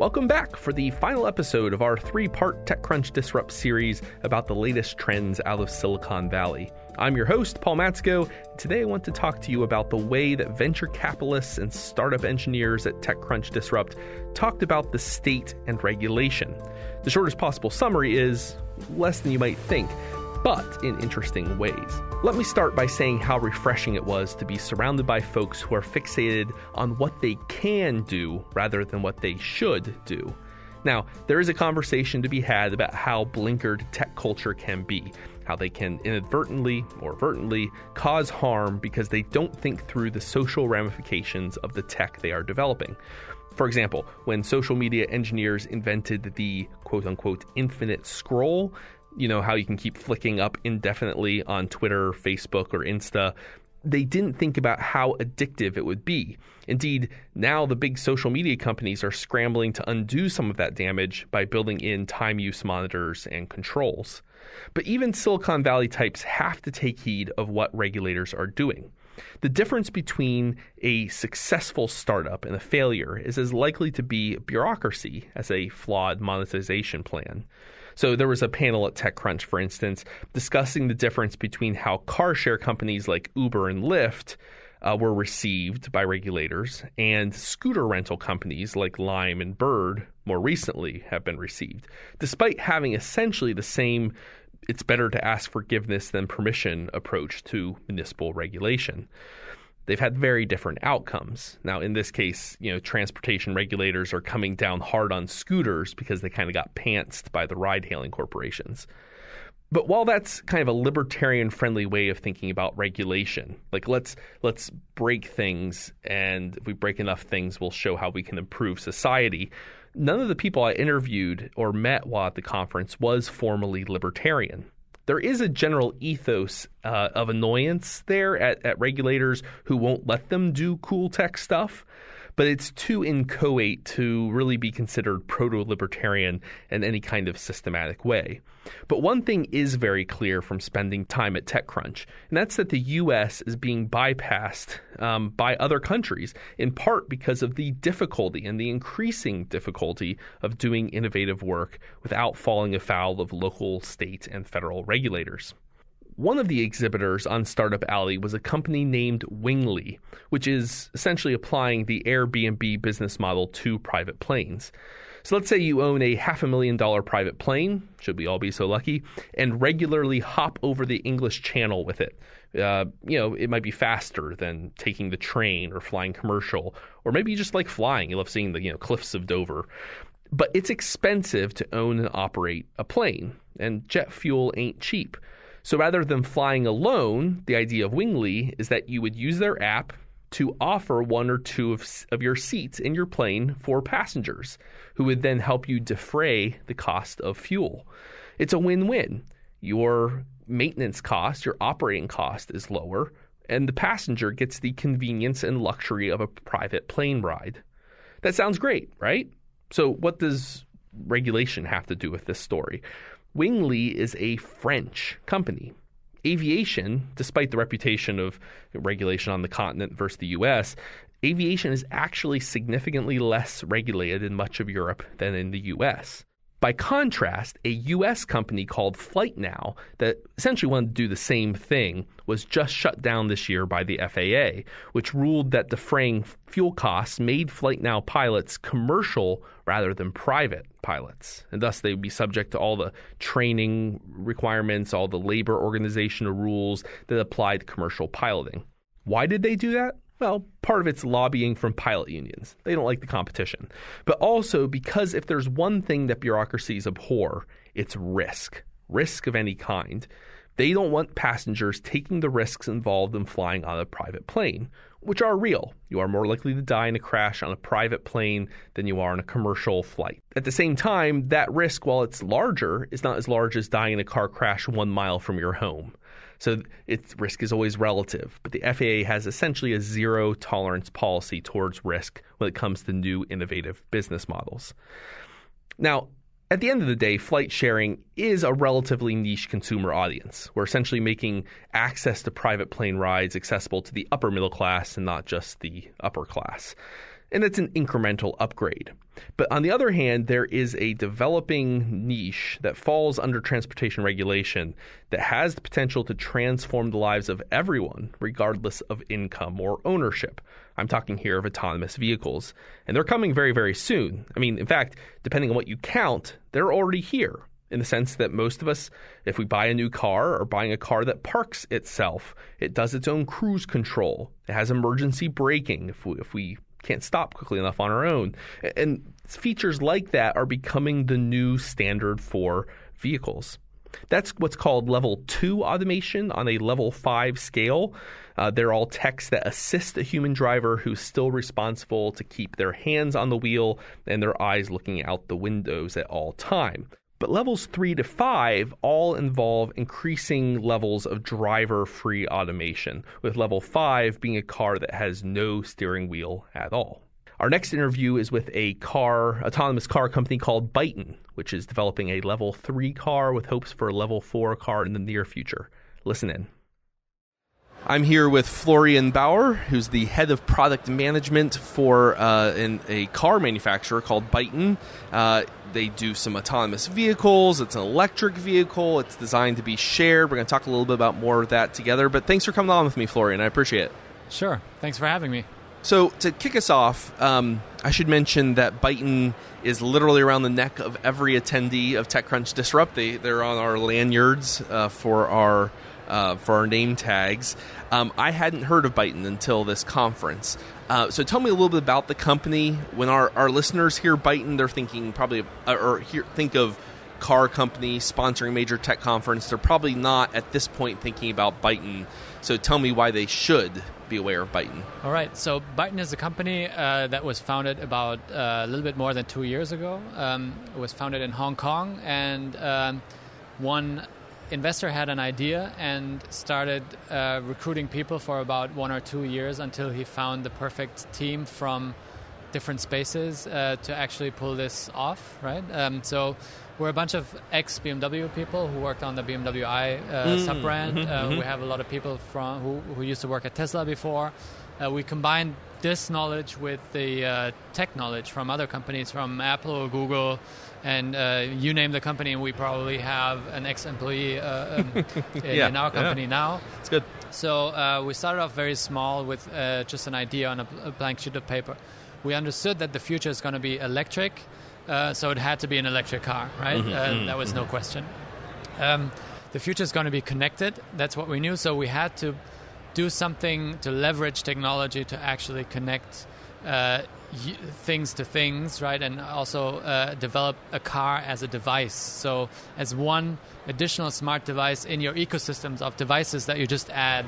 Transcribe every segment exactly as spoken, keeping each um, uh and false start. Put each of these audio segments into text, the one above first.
Welcome back for the final episode of our three-part TechCrunch Disrupt series about the latest trends out of Silicon Valley. I'm your host, Paul Matsko. Today I want to talk to you about the way that venture capitalists and startup engineers at TechCrunch Disrupt talked about the state and regulation. The shortest possible summary is less than you might think, but in interesting ways. Let me start by saying how refreshing it was to be surrounded by folks who are fixated on what they can do rather than what they should do. Now, there is a conversation to be had about how blinkered tech culture can be, how they can inadvertently or vertently cause harm because they don't think through the social ramifications of the tech they are developing. For example, when social media engineers invented the quote-unquote infinite scroll, you know, how you can keep flicking up indefinitely on Twitter, Facebook, or Insta, they didn't think about how addictive it would be. Indeed, now the big social media companies are scrambling to undo some of that damage by building in time use monitors and controls. But even Silicon Valley types have to take heed of what regulators are doing. The difference between a successful startup and a failure is as likely to be bureaucracy as a flawed monetization plan. So there was a panel at TechCrunch, for instance, discussing the difference between how car share companies like Uber and Lyft uh, were received by regulators and scooter rental companies like Lime and Bird more recently have been received, despite having essentially the same it's better to ask forgiveness than permission approach to municipal regulation. They've had very different outcomes. Now, in this case, you know, transportation regulators are coming down hard on scooters because they kind of got pantsed by the ride-hailing corporations. But while that's kind of a libertarian-friendly way of thinking about regulation, like let's let's break things, and if we break enough things, we'll show how we can improve society. None of the people I interviewed or met while at the conference was formally libertarian. There is a general ethos uh, of annoyance there at, at regulators who won't let them do cool tech stuff, but it's too inchoate to really be considered proto-libertarian in any kind of systematic way. But one thing is very clear from spending time at TechCrunch, and that's that the U S is being bypassed um, by other countries, in part because of the difficulty and the increasing difficulty of doing innovative work without falling afoul of local, state, and federal regulators. One of the exhibitors on Startup Alley was a company named Wingly, which is essentially applying the Airbnb business model to private planes. So let's say you own a half a million dollar private plane, should we all be so lucky, and regularly hop over the English Channel with it. Uh, you know, it might be faster than taking the train or flying commercial, or maybe you just like flying. You love seeing the, you know, cliffs of Dover. But it's expensive to own and operate a plane, and jet fuel ain't cheap. So rather than flying alone, the idea of Wingly is that you would use their app to offer one or two of, of your seats in your plane for passengers, who would then help you defray the cost of fuel. It's a win-win. Your maintenance cost, your operating cost is lower, and the passenger gets the convenience and luxury of a private plane ride. That sounds great, right? So what does regulation have to do with this story? Wingly is a French company. Aviation, despite the reputation of regulation on the continent versus the U S, aviation is actually significantly less regulated in much of Europe than in the U S. By contrast, a U S company called FlightNow that essentially wanted to do the same thing was just shut down this year by the F A A, which ruled that defraying fuel costs made FlightNow pilots commercial rather than private pilots, and thus they would be subject to all the training requirements, all the labor organizational rules that apply to commercial piloting. Why did they do that? Well, part of it's lobbying from pilot unions. They don't like the competition. But also because if there's one thing that bureaucracies abhor, it's risk, risk of any kind. They don't want passengers taking the risks involved in flying on a private plane, which are real. You are more likely to die in a crash on a private plane than you are on a commercial flight. At the same time, that risk, while it's larger, is not as large as dying in a car crash one mile from your home. So its risk is always relative, but the F A A has essentially a zero tolerance policy towards risk when it comes to new innovative business models. Now, at the end of the day, flight sharing is a relatively niche consumer audience. We're essentially making access to private plane rides accessible to the upper middle class and not just the upper class. and it's an incremental upgrade. But on the other hand, there is a developing niche that falls under transportation regulation that has the potential to transform the lives of everyone, regardless of income or ownership. I'm talking here of autonomous vehicles, and they're coming very, very soon. I mean, in fact, depending on what you count, they're already here, in the sense that most of us, if we buy a new car or buying a car that parks itself, it does its own cruise control. It has emergency braking if we, if we can't stop quickly enough on our own. And features like that are becoming the new standard for vehicles. That's what's called level two automation on a level five scale. Uh, they're all techs that assist a human driver who's still responsible to keep their hands on the wheel and their eyes looking out the windows at all time. But levels three to five all involve increasing levels of driver-free automation, with level five being a car that has no steering wheel at all. Our next interview is with a car, autonomous car company called Byton, which is developing a level three car with hopes for a level four car in the near future. Listen in. I'm here with Florian Bauer, who's the head of product management for uh, in a car manufacturer called Byton. Uh, they do some autonomous vehicles. It's an electric vehicle. It's designed to be shared. We're going to talk a little bit about more of that together. But thanks for coming on with me, Florian. I appreciate it. Sure. Thanks for having me. So to kick us off, um, I should mention that Byton is literally around the neck of every attendee of TechCrunch Disrupt. They, they're on our lanyards uh, for our... Uh, for our name tags. Um, I hadn't heard of Byton until this conference. Uh, so tell me a little bit about the company. When our, our listeners hear Byton, they're thinking probably of, or hear, think of car company sponsoring major tech conference. They're probably not at this point thinking about Byton. So tell me why they should be aware of Byton. All right. So Byton is a company uh, that was founded about uh, a little bit more than two years ago. Um, it was founded in Hong Kong, and um, one investor had an idea and started uh, recruiting people for about one or two years until he found the perfect team from different spaces uh, to actually pull this off, right? Um, so we're a bunch of ex-B M W people who worked on the B M W i uh, mm. sub-brand. Mm-hmm, uh, mm-hmm. We have a lot of people from who, who used to work at Tesla before. Uh, we combined this knowledge with the uh, tech knowledge from other companies, from Apple, Google, and uh, you name the company, and we probably have an ex-employee uh, um, yeah, in our company yeah. now. It's good. So uh, we started off very small with uh, just an idea on a, a blank sheet of paper. We understood that the future is going to be electric, uh, so it had to be an electric car, right? Mm-hmm, uh, mm-hmm, that was mm-hmm. no question. Um, the future is going to be connected. That's what we knew. So we had to do something to leverage technology to actually connect uh, y- things to things, right? And also uh, develop a car as a device. So as one additional smart device in your ecosystems of devices that you just add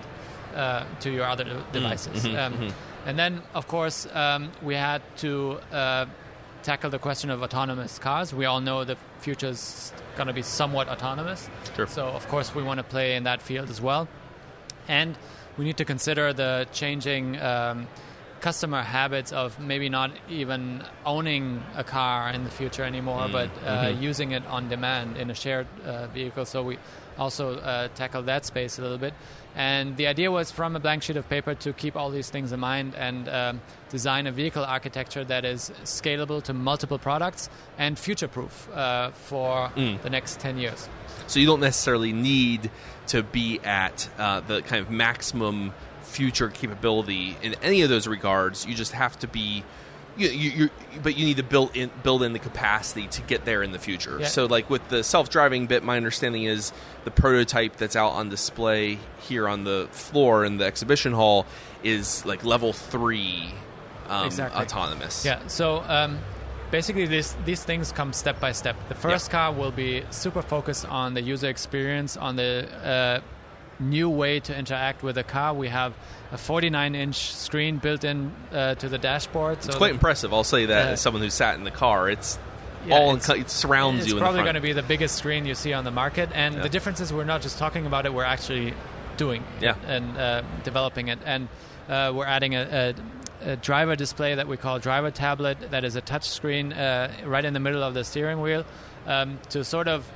uh, to your other de- devices. Mm-hmm, um, mm-hmm. And then, of course, um, we had to uh, tackle the question of autonomous cars. We all know the future's going to be somewhat autonomous. Sure. So, of course, we want to play in that field as well. And we need to consider the changing um, customer habits of maybe not even owning a car in the future anymore, mm, but uh, mm-hmm. using it on demand in a shared uh, vehicle. So we also uh, tackled that space a little bit. And the idea was, from a blank sheet of paper, to keep all these things in mind and um, design a vehicle architecture that is scalable to multiple products and future-proof uh, for mm. the next ten years. So you don't necessarily need to be at uh, the kind of maximum future capability in any of those regards. You just have to be, you, you, you, but you need to build in build in the capacity to get there in the future. Yeah. So like with the self-driving bit, my understanding is the prototype that's out on display here on the floor in the exhibition hall is like level three um, exactly. autonomous. Yeah, so... Um Basically, this, these things come step by step. The first yeah. car will be super focused on the user experience, on the uh, new way to interact with a car. We have a forty-nine inch screen built in uh, to the dashboard. It's so quite the, impressive, I'll say that, uh, as someone who sat in the car. It's yeah, all it's, in, it surrounds it's you in the front. It's probably going to be the biggest screen you see on the market. And yeah. the difference is we're not just talking about it, we're actually doing yeah. it and uh, developing it. And uh, we're adding a... a a driver display that we call driver tablet, that is a touch screen uh, right in the middle of the steering wheel um, to sort of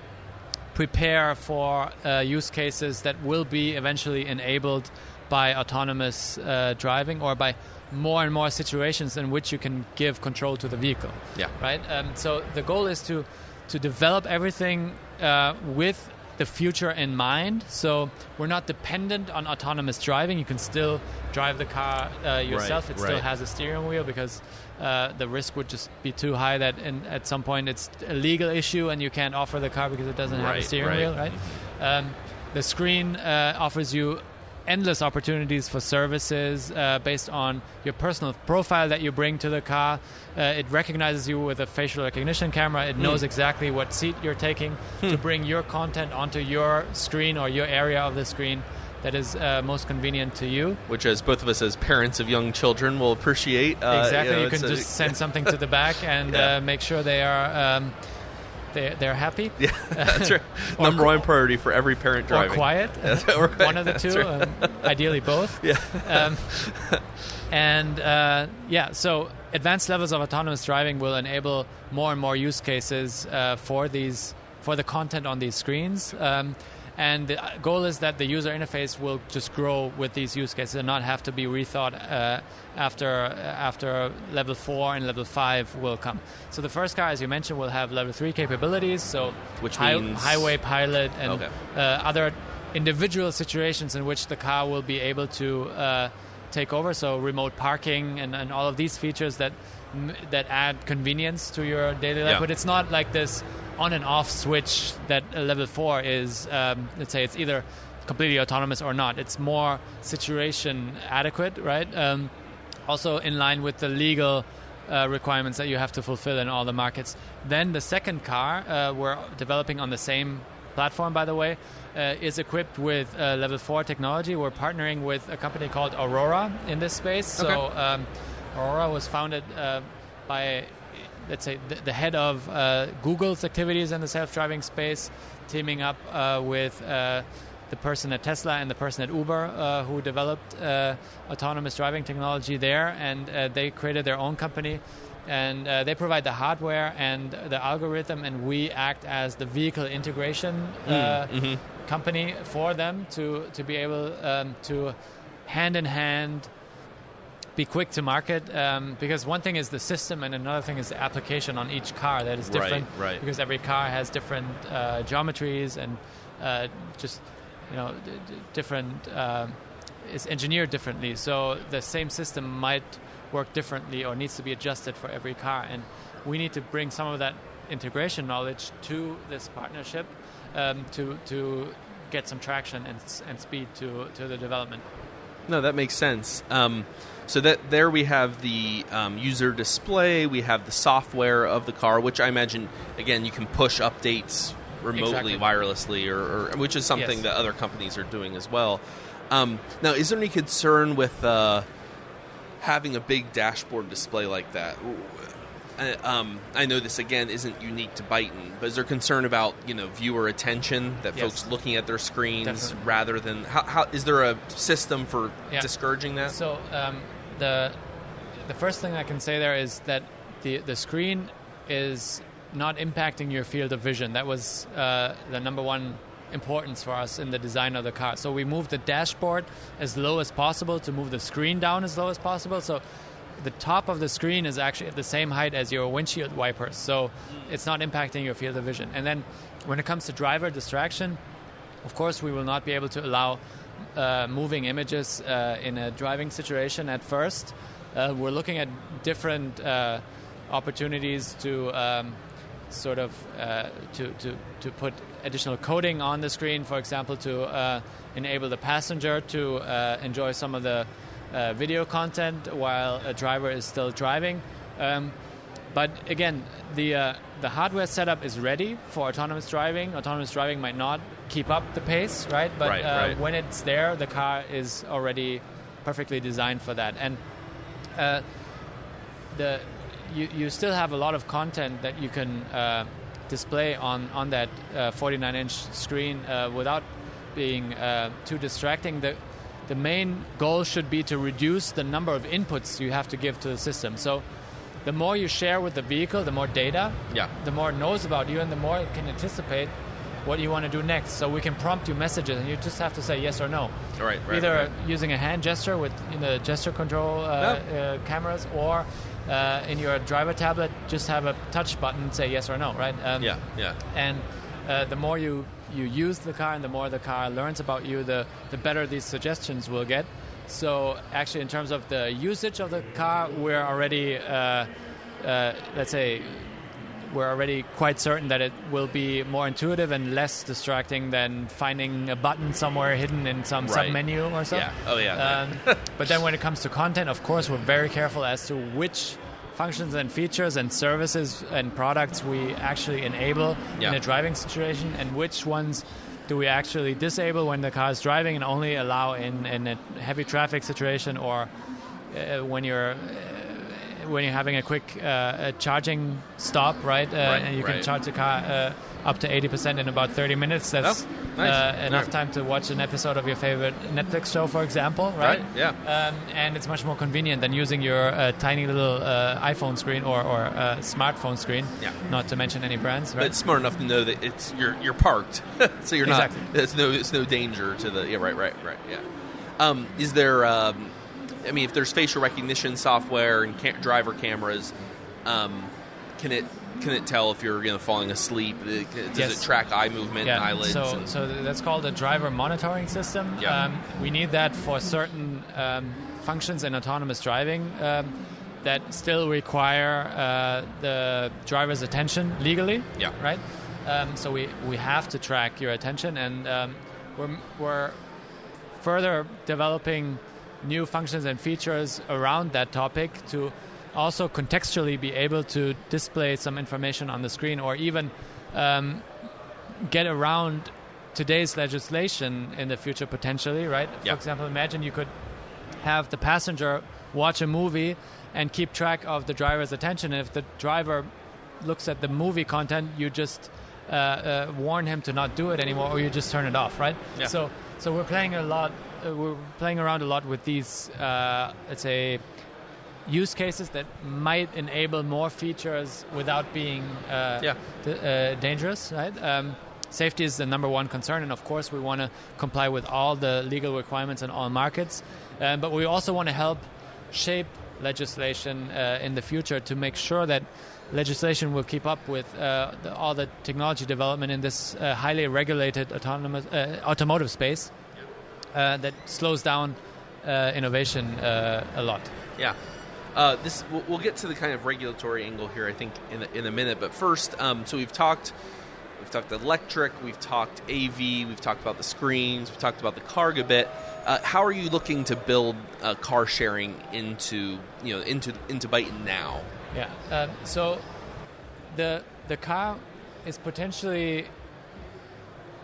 prepare for uh, use cases that will be eventually enabled by autonomous uh, driving, or by more and more situations in which you can give control to the vehicle. Yeah. Right. Um, so the goal is to to develop everything uh, with the future in mind. So we're not dependent on autonomous driving. You can still drive the car uh, yourself. Right, it right. still has a steering wheel, because uh, the risk would just be too high that in, at some point it's a legal issue and you can't offer the car because it doesn't right, have a steering right. wheel. Right. Um, the screen uh, offers you endless opportunities for services uh, based on your personal profile that you bring to the car. Uh, it recognizes you with a facial recognition camera. It knows mm. exactly what seat you're taking mm. to bring your content onto your screen or your area of the screen that is uh, most convenient to you. Which, as both of us as parents of young children will appreciate. Uh, exactly. You know, you can just a... send something to the back and yeah. uh, make sure they are... Um, They, they're happy. Yeah, that's right. Number one priority for every parent driving. Or quiet. Right. One of the two. Right. Um, ideally both. Yeah. Um, and uh, yeah, so advanced levels of autonomous driving will enable more and more use cases uh, for these for the content on these screens. Um, and the goal is that the user interface will just grow with these use cases and not have to be rethought uh, after after level four and level five will come. So the first car, as you mentioned, will have level three capabilities, so which hi- means highway pilot and okay. uh, other individual situations in which the car will be able to uh, take over, so remote parking and, and all of these features that that add convenience to your daily life. Yeah. But it's not like this on and off switch that uh, level four is. Um, let's say it's either completely autonomous or not. It's more situation adequate, right? Um, also in line with the legal uh, requirements that you have to fulfill in all the markets. Then the second car, uh, we're developing on the same platform, by the way, uh, is equipped with uh, level four technology. We're partnering with a company called Aurora in this space. Okay. So um, Aurora was founded uh, by, let's say, the, the head of uh, Google's activities in the self-driving space, teaming up uh, with uh, the person at Tesla and the person at Uber uh, who developed uh, autonomous driving technology there, and uh, they created their own company, and uh, they provide the hardware and the algorithm, and we act as the vehicle integration uh, mm. mm-hmm. company for them to, to be able um, to hand-in-hand be quick to market, um, because one thing is the system and another thing is the application on each car that is different, right, right. because every car has different uh, geometries and uh, just... you know, d- d- different, uh, it's engineered differently. So the same system might work differently or needs to be adjusted for every car. And we need to bring some of that integration knowledge to this partnership um, to to get some traction and and speed to, to the development. No, that makes sense. Um, so that there we have the um, user display, we have the software of the car, which I imagine, again, you can push updates remotely, exactly. wirelessly, or, or which is something yes. that other companies are doing as well. Um, now, is there any concern with uh, having a big dashboard display like that? Um, I know this, again, isn't unique to Byton, but is there concern about you know viewer attention, that yes. folks looking at their screens Definitely. rather than... How, how, is there a system for yeah. discouraging that? So um, the the first thing I can say there is that the the screen is... not impacting your field of vision. That was uh, the number one importance for us in the design of the car. So we moved the dashboard as low as possible to move the screen down as low as possible. So the top of the screen is actually at the same height as your windshield wipers. So it's not impacting your field of vision. And then when it comes to driver distraction, of course we will not be able to allow uh, moving images uh, in a driving situation at first. Uh, we're looking at different uh, opportunities to... Um, sort of uh, to, to to put additional coding on the screen, for example, to uh, enable the passenger to uh, enjoy some of the uh, video content while a driver is still driving. Um, but again, the uh, the hardware setup is ready for autonomous driving. Autonomous driving might not keep up the pace, right? But right, uh, right. when it's there, the car is already perfectly designed for that. And uh, the... You, you still have a lot of content that you can uh, display on, on that uh, forty-nine inch screen uh, without being uh, too distracting. The, the main goal should be to reduce the number of inputs you have to give to the system. So the more you share with the vehicle, the more data, yeah. the more it knows about you, and the more it can anticipate what you want to do next. So we can prompt you messages, and you just have to say yes or no. Right, right, Either right. using a hand gesture with you know, gesture control uh, yep. uh, cameras, or uh, in your driver tablet, just have a touch button, say yes or no, right? Um, yeah, yeah. And uh, the more you, you use the car and the more the car learns about you, the, the better these suggestions will get. So actually, in terms of the usage of the car, we're already, uh, uh, let's say... we're already quite certain that it will be more intuitive and less distracting than finding a button somewhere hidden in some right. sub-menu or something. Yeah. Oh, yeah. Um, but then when it comes to content, of course, we're very careful as to which functions and features and services and products we actually enable yeah. in a driving situation, and which ones do we actually disable when the car is driving and only allow in, in a heavy traffic situation, or uh, when you're... Uh, when you're having a quick uh, a charging stop, right? Uh, right and you right. can charge the car uh, up to eighty percent in about thirty minutes. That's oh, nice. uh, enough yeah. time to watch an episode of your favorite Netflix show, for example, right? Right. Yeah. Um, and it's much more convenient than using your uh, tiny little uh, iPhone screen or, or uh, smartphone screen, yeah. not to mention any brands, right? But it's smart enough to know that it's you're you're parked, so you're not... Exactly. It's no, it's no danger to the... Yeah, right, right, right, yeah. Um, is there... Um, I mean, if there's facial recognition software and ca- driver cameras, um, can it can it tell if you're you know, falling asleep? It, does yes. it track eye movement yeah. and eyelids? So, and so that's called a driver monitoring system. Yeah. Um, we need that for certain um, functions in autonomous driving um, that still require uh, the driver's attention legally. Yeah. Right? Um, so we, we have to track your attention, and um, we're, we're further developing... new functions and features around that topic to also contextually be able to display some information on the screen, or even um, get around today's legislation in the future potentially, right? Yeah. For example, imagine you could have the passenger watch a movie and keep track of the driver's attention. And if the driver looks at the movie content, you just uh, uh, warn him to not do it anymore, or you just turn it off, right? Yeah. So, so we're playing a lot... we're playing around a lot with these, uh, let's say, use cases that might enable more features without being uh, yeah. d- uh, dangerous, right? Um, safety is the number one concern, and of course we want to comply with all the legal requirements in all markets. Um, but we also want to help shape legislation uh, in the future to make sure that legislation will keep up with uh, the, all the technology development in this uh, highly regulated autonomous uh, automotive space. Uh, that slows down uh, innovation uh, a lot. Yeah, uh, this we'll, we'll get to the kind of regulatory angle here, I think, in a, in a minute. But first, um, so we've talked, we've talked electric, we've talked A V, we've talked about the screens, we've talked about the cargo bit. Uh, how are you looking to build uh, car sharing into you know into into Byton now? Yeah, uh, so the the car is potentially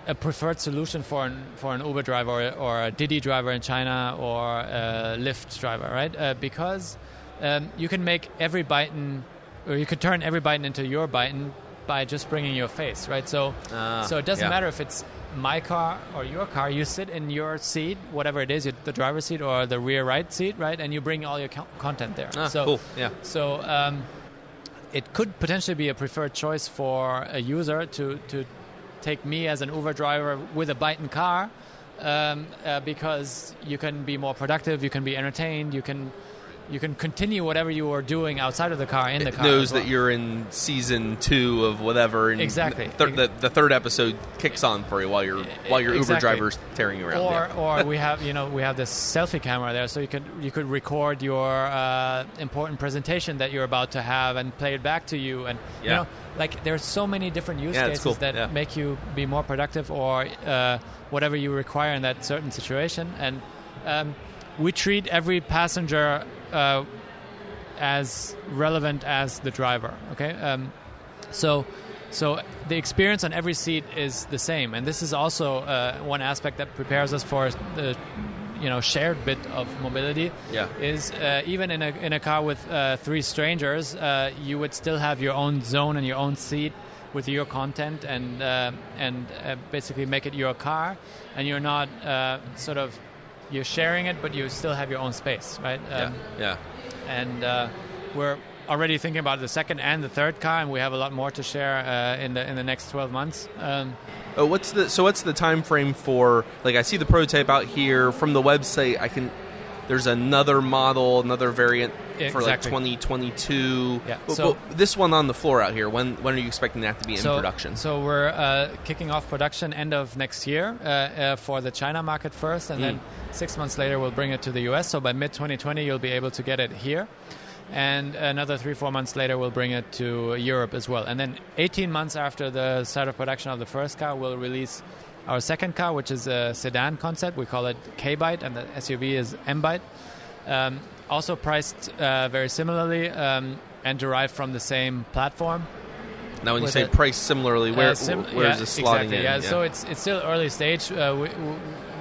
a preferred solution for an for an Uber driver or, or a Didi driver in China, or a Lyft driver, right? Uh, because um, you can make every Byton, or you could turn every Byton into your Byton by just bringing your face, right? So, uh, so it doesn't yeah. matter if it's my car or your car. You sit in your seat, whatever it is, the driver's seat or the rear right seat, right? And you bring all your co- content there. Ah, so, cool. Yeah. So um, it could potentially be a preferred choice for a user to to. take me as an Uber driver with a Byton car, um, uh, because you can be more productive, you can be entertained, you can you can continue whatever you are doing outside of the car in the car. It knows that you're in season two of whatever, and exactly thir- the, the third episode kicks on for you while you're while your exactly. Uber driver's tearing you around. Or yeah. or we have you know we have this selfie camera there, so you could you could record your uh, important presentation that you're about to have and play it back to you, and yeah. you know. Like, there's so many different use yeah, cases cool. that yeah. make you be more productive, or uh, whatever you require in that certain situation. And um, we treat every passenger uh, as relevant as the driver. Okay, um, so so the experience on every seat is the same, and this is also uh, one aspect that prepares us for the you know shared bit of mobility. Yeah, is uh, even in a in a car with uh, three strangers, uh, you would still have your own zone and your own seat with your content, and uh, and uh, basically make it your car, and you're not uh, sort of you're sharing it, but you still have your own space, right? Um, yeah, yeah. And uh, we're already thinking about the second and the third car, and we have a lot more to share uh, in the in the next twelve months. Um, oh, what's the so what's the time frame for, like, I see the prototype out here from the website. I can there's another model, another variant exactly. for like twenty twenty-two. Yeah. But, so, but this one on the floor out here, when when are you expecting that to be in so, production? So we're uh, kicking off production end of next year uh, uh, for the China market first, and mm. then six months later we'll bring it to the U S. So by mid twenty twenty you'll be able to get it here. And another three, four months later, we'll bring it to Europe as well. And then eighteen months after the start of production of the first car, we'll release our second car, which is a sedan concept. We call it K-Byte, and the S U V is M-Byte. Um, also priced uh, very similarly um, and derived from the same platform. Now, when you say priced similarly, where, uh, sim- where yeah, is this slotting exactly, in? Yeah. Yeah. So it's it's still early stage. Uh, we,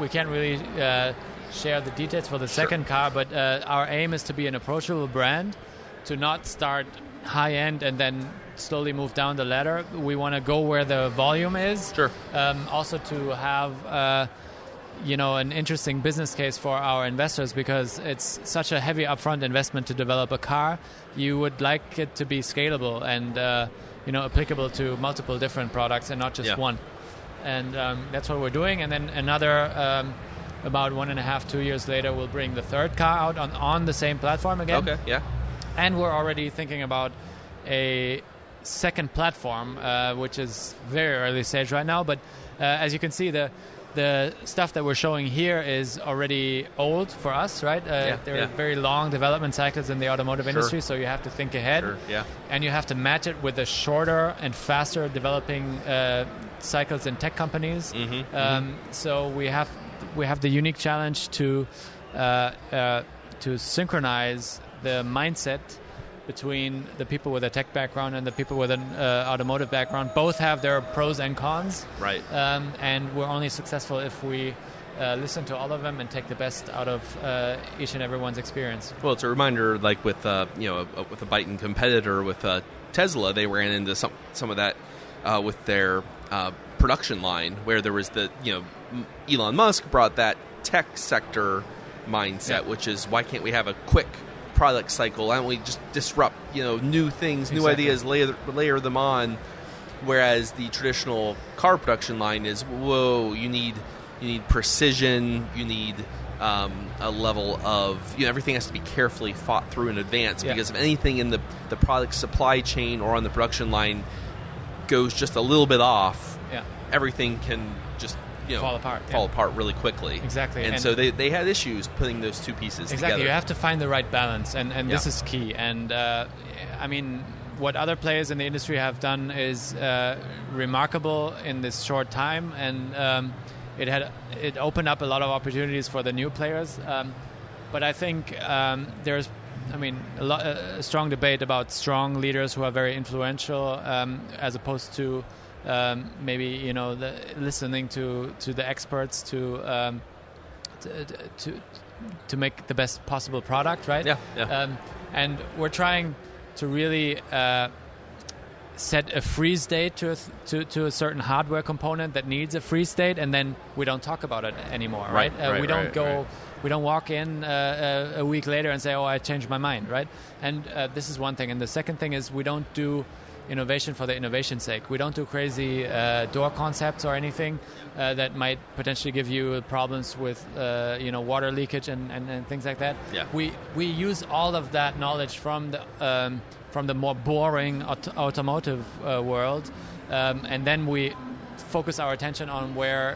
we can't really... Uh, share the details for the sure. second car, but uh, our aim is to be an approachable brand, to not start high end and then slowly move down the ladder. We want to go where the volume is. Sure. Um, also to have uh, you know an interesting business case for our investors, because it's such a heavy upfront investment to develop a car. You would like it to be scalable and uh, you know applicable to multiple different products and not just yeah. one. And um, that's what we're doing. And then another. Um, About one and a half, two years later, we'll bring the third car out on, on the same platform again. Okay, yeah. And we're already thinking about a second platform, uh, which is very early stage right now. But uh, as you can see, the the stuff that we're showing here is already old for us, right? Uh, yeah, there yeah. are very long development cycles in the automotive sure. industry, so you have to think ahead. Sure, yeah. And you have to match it with the shorter and faster developing uh, cycles in tech companies. Mm-hmm, um, mm-hmm. So we have... We have the unique challenge to uh, uh, to synchronize the mindset between the people with a tech background and the people with an uh, automotive background. Both have their pros and cons, right? Um, and we're only successful if we uh, listen to all of them and take the best out of uh, each and everyone's experience. Well, it's a reminder, like with uh, you know a, a, with a Byton competitor with uh, Tesla, they ran into some some of that uh, with their uh, production line, where there was the you know. Elon Musk brought that tech sector mindset, yeah. which is, why can't we have a quick product cycle? Why don't we just disrupt, you know, new things, exactly. new ideas, layer, layer them on? Whereas the traditional car production line is, whoa, you need you need precision, you need um, a level of, you know, everything has to be carefully thought through in advance yeah. because if anything in the, the product supply chain or on the production line goes just a little bit off, yeah. everything can just... You know, fall apart fall yeah. apart really quickly exactly and, and so they, they had issues putting those two pieces exactly. together exactly you have to find the right balance and, and yeah. this is key and uh, I mean what other players in the industry have done is uh, remarkable in this short time, and um, it had it opened up a lot of opportunities for the new players, um, but I think um, there's I mean a, lot, a strong debate about strong leaders who are very influential um, as opposed to Um, maybe you know the, listening to, to the experts to, um, to to to make the best possible product, right? Yeah, yeah. Um, and we're trying to really uh, set a freeze date to a, th- to to a certain hardware component that needs a freeze date, and then we don't talk about it anymore, right? right? Uh, right we don't right, go, right. we don't walk in uh, a week later and say, "Oh, I changed my mind," right? And uh, this is one thing, and the second thing is we don't do. Innovation for the innovation's sake. We don't do crazy uh, door concepts or anything uh, that might potentially give you problems with uh, you know water leakage and, and, and things like that. Yeah. We we use all of that knowledge from the um, from the more boring aut- automotive uh, world, um, and then we focus our attention on where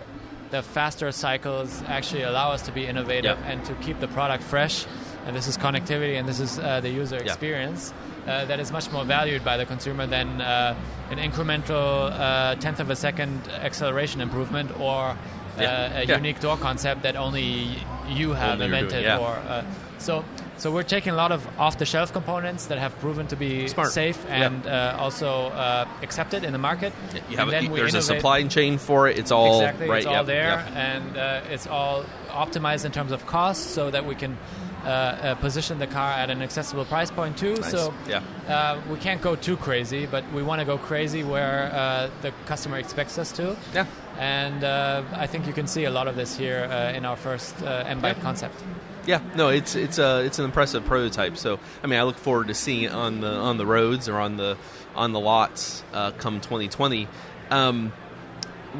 the faster cycles actually allow us to be innovative yeah. and to keep the product fresh. And this is connectivity, and this is uh, the user experience. Yeah. Uh, that is much more valued by the consumer than uh, an incremental uh, tenth of a second acceleration improvement or uh, yeah. a yeah. unique door concept that only you have only invented. Doing, yeah. Or uh, so, so we're taking a lot of off-the-shelf components that have proven to be Smart. safe and yeah. uh, also uh, accepted in the market. Yeah, you have and a, there's innovate. a supply chain for it. It's all exactly, right. It's all yep, there, yep. and uh, it's all optimized in terms of cost, so that we can. Uh, uh, position the car at an accessible price point too. Nice. So yeah. uh, we can't go too crazy, but we want to go crazy where uh, the customer expects us to. Yeah. And uh, I think you can see a lot of this here uh, in our first uh, M-Byte yeah. concept. Yeah, no, it's it's a it's an impressive prototype. So, I mean, I look forward to seeing it on the on the roads or on the on the lots uh, come twenty twenty. Um,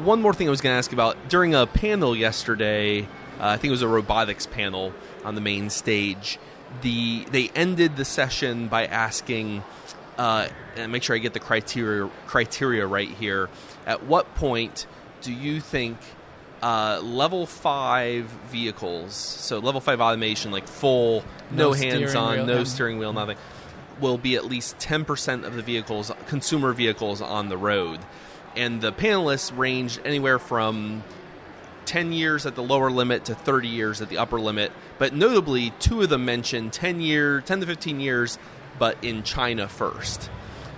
one more thing I was going to ask about during a panel yesterday, uh, I think it was a robotics panel on the main stage. The they ended the session by asking, uh, and make sure I get the criteria criteria right here. At what point do you think Uh, level five vehicles, so level five automation, like full, no, no hands on, no steering wheel, nothing, will be at least ten percent of the vehicles, consumer vehicles on the road. And the panelists ranged anywhere from ten years at the lower limit to thirty years at the upper limit. But notably, two of them mentioned ten year, ten to fifteen years, but in China first.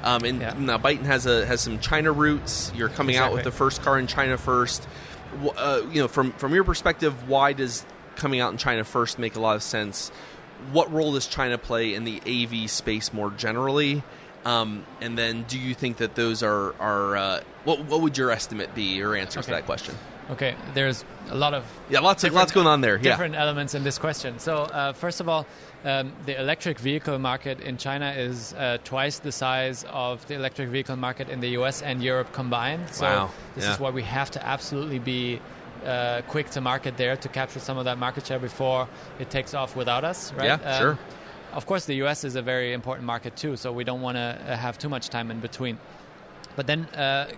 Um, and yeah. now Byton has a has some China roots. You're coming exactly. out with the first car in China first. Uh, you know, from, from your perspective, why does coming out in China first make a lot of sense? What role does China play in the A V space more generally? Um, and then do you think that those are, are uh, what, what would your estimate be, your answer okay. to that question? Okay, there's a lot of... Yeah, lots of lots going on there. Different yeah. elements in this question. So, uh, first of all, um, the electric vehicle market in China is uh, twice the size of the electric vehicle market in the U S and Europe combined. So wow. this yeah. is why we have to absolutely be uh, quick to market there to capture some of that market share before it takes off without us, right? Yeah, um, sure. Of course, the U S is a very important market too, so we don't want to have too much time in between. But then uh,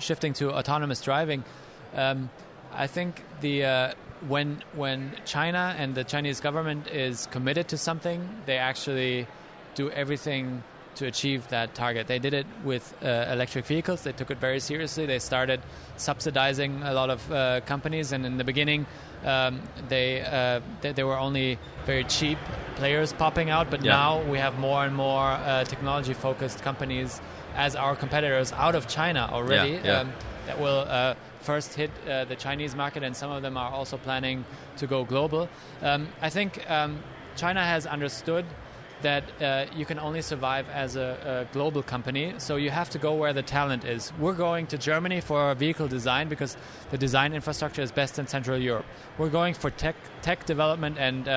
shifting to autonomous driving... Um, I think the uh, when when China and the Chinese government is committed to something, they actually do everything to achieve that target. They did it with uh, electric vehicles. They took it very seriously. They started subsidizing a lot of uh, companies, and in the beginning, um, they uh, th- there were only very cheap players popping out. But yeah. now we have more and more uh, technology-focused companies as our competitors out of China already yeah, yeah. Um, that will. Uh, First hit uh, the Chinese market, and some of them are also planning to go global. Um, I think um, China has understood that uh, you can only survive as a, a global company, so you have to go where the talent is. We're going to Germany for vehicle design because the design infrastructure is best in Central Europe. We're going for tech tech development and uh,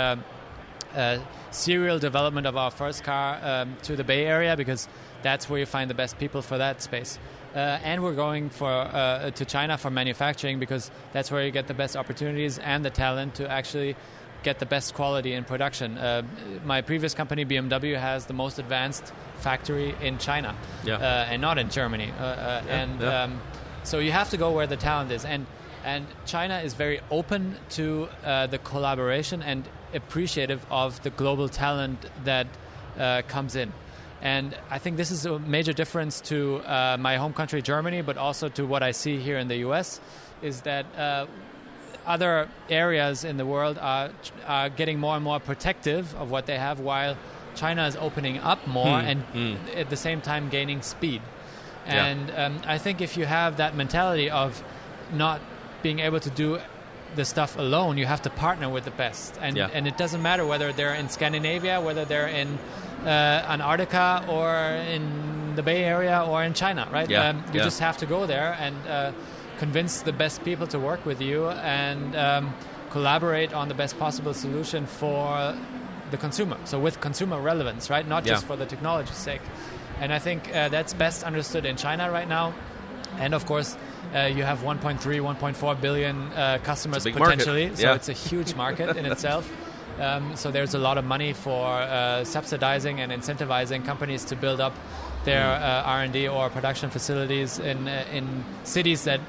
uh, serial development of our first car um, to the Bay Area because that's where you find the best people for that space. Uh, and we're going for uh, to China for manufacturing because that's where you get the best opportunities and the talent to actually get the best quality in production. Uh, my previous company, B M W, has the most advanced factory in China yeah. uh, and not in Germany. Uh, uh, yeah, and yeah. Um, so you have to go where the talent is. And, and China is very open to uh, the collaboration and appreciative of the global talent that uh, comes in. And I think this is a major difference to uh, my home country, Germany, but also to what I see here in the U S, is that uh, other areas in the world are, are getting more and more protective of what they have, while China is opening up more hmm. and hmm. at the same time gaining speed. And yeah. um, I think if you have that mentality of not being able to do the stuff alone, you have to partner with the best. And, yeah. and it doesn't matter whether they're in Scandinavia, whether they're in... Uh, Antarctica or in the Bay Area or in China, right? Yeah, um, you yeah. just have to go there and uh, convince the best people to work with you and um, collaborate on the best possible solution for the consumer. So with consumer relevance, right? Not yeah. just for the technology's sake. And I think uh, that's best understood in China right now. And of course, uh, you have one point three, one point four billion uh, customers potentially. Yeah. So it's a huge market in itself. Um, so there's a lot of money for uh, subsidizing and incentivizing companies to build up their uh, R and D or production facilities in uh, in cities that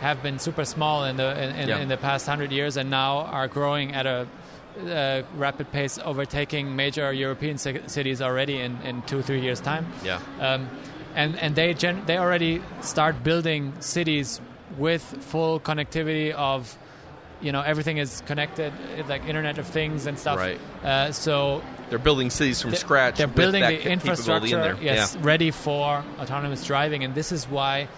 have been super small in the in, in, yeah. in the past hundred years and now are growing at a uh, rapid pace, overtaking major European c- cities already in, in two three years time. Yeah, um, and and they gen- they already start building cities with full connectivity of. You know, everything is connected, like Internet of Things and stuff. Right. Uh, so they're building cities from they're, scratch. They're building the infrastructure, in yes, yeah. ready for autonomous driving. And this is why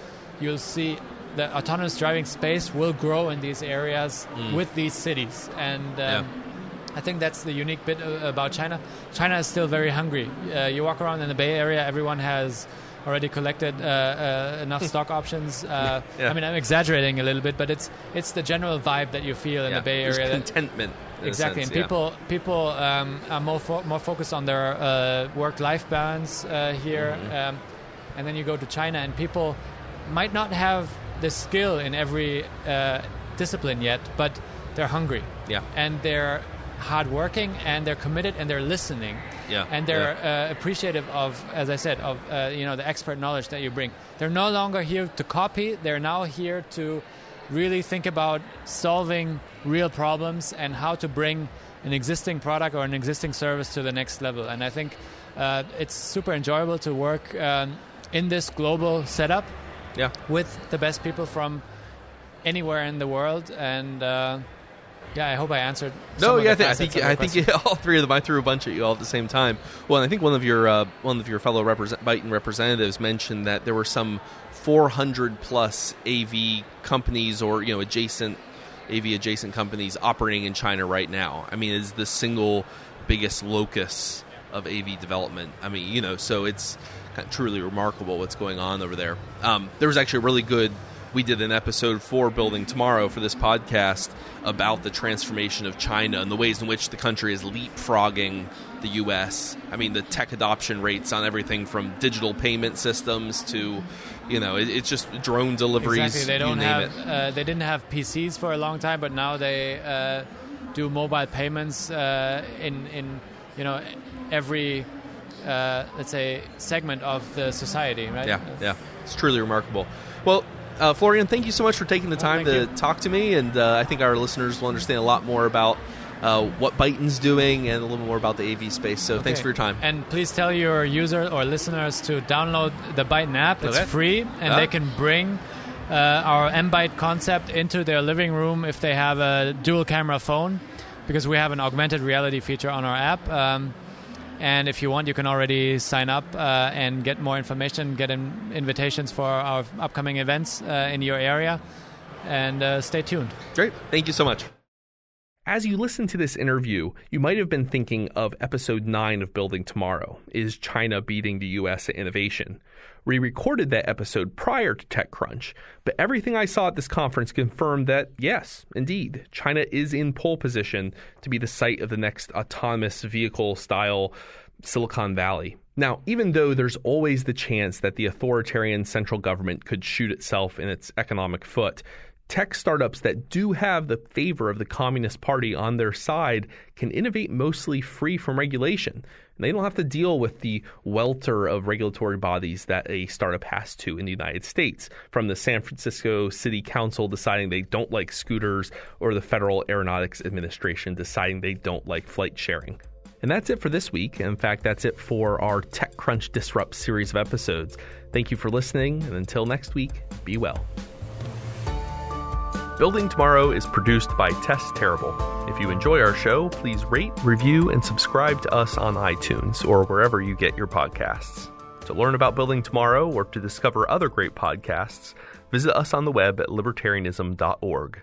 you'll see the autonomous driving space will grow in these areas mm. with these cities. And um, yeah. I think that's the unique bit about China. China is still very hungry. Uh, you walk around in the Bay Area, everyone has... already collected uh, uh, enough stock options. Uh, yeah. I mean, I'm exaggerating a little bit, but it's it's the general vibe that you feel in yeah. the Bay Area. There's contentment. Exactly, sense, and people yeah. people um, are more fo more focused on their uh, work-life balance uh, here, mm-hmm. um, and then you go to China, and people might not have the skill in every uh, discipline yet, but they're hungry, yeah, and they're hardworking, and they're committed, and they're listening, yeah, and they're yeah. uh, appreciative of, as I said, of uh, you know the expert knowledge that you bring. They're no longer here to copy; they're now here to really think about solving real problems and how to bring an existing product or an existing service to the next level. And I think uh, it's super enjoyable to work um, in this global setup yeah. with the best people from anywhere in the world. And uh, yeah, I hope I answered. No, yeah, I think I think, I think yeah, all three of them. I threw a bunch at you all at the same time. Well, and I think one of your uh, one of your fellow represent- Byton representatives mentioned that there were some four hundred plus A V companies or you know adjacent. A V adjacent companies operating in China right now. I mean, it's the single biggest locus of A V development. I mean, you know, so it's kind of truly remarkable what's going on over there. Um, there was actually a really good, we did an episode for Building Tomorrow for this podcast about the transformation of China and the ways in which the country is leapfrogging the U S. I mean, the tech adoption rates on everything from digital payment systems to You know, it, it's just drone deliveries. Exactly. They don't you name have. It. Uh, they didn't have P Cs for a long time, but now they uh, do mobile payments uh, in in you know every uh, let's say segment of the society. Right? Yeah, yeah. It's truly remarkable. Well, uh, Florian, thank you so much for taking the time well, to you. talk to me, and uh, I think our listeners will understand a lot more about uh, what Byton's doing and a little more about the A V space. So okay. thanks for your time. And please tell your user or listeners to download the Byton app. It's okay. free, and uh. they can bring uh, our M-Byte concept into their living room if they have a dual camera phone, because we have an augmented reality feature on our app. Um, and if you want, you can already sign up uh, and get more information, get in invitations for our upcoming events uh, in your area, and uh, stay tuned. Great. Thank you so much. As you listen to this interview, you might have been thinking of episode nine of Building Tomorrow, Is China Beating the U S at Innovation? We recorded that episode prior to TechCrunch, but everything I saw at this conference confirmed that, yes, indeed, China is in pole position to be the site of the next autonomous vehicle-style Silicon Valley. Now, even though there's always the chance that the authoritarian central government could shoot itself in its economic foot, tech startups that do have the favor of the Communist Party on their side can innovate mostly free from regulation, and they don't have to deal with the welter of regulatory bodies that a startup has to in the United States, from the San Francisco City Council deciding they don't like scooters or the Federal Aeronautics Administration deciding they don't like flight sharing. And that's it for this week. In fact, that's it for our TechCrunch Disrupt series of episodes. Thank you for listening, and until next week, be well. Building Tomorrow is produced by Tess Terrible. If you enjoy our show, please rate, review, and subscribe to us on iTunes or wherever you get your podcasts. To learn about Building Tomorrow or to discover other great podcasts, visit us on the web at libertarianism dot org.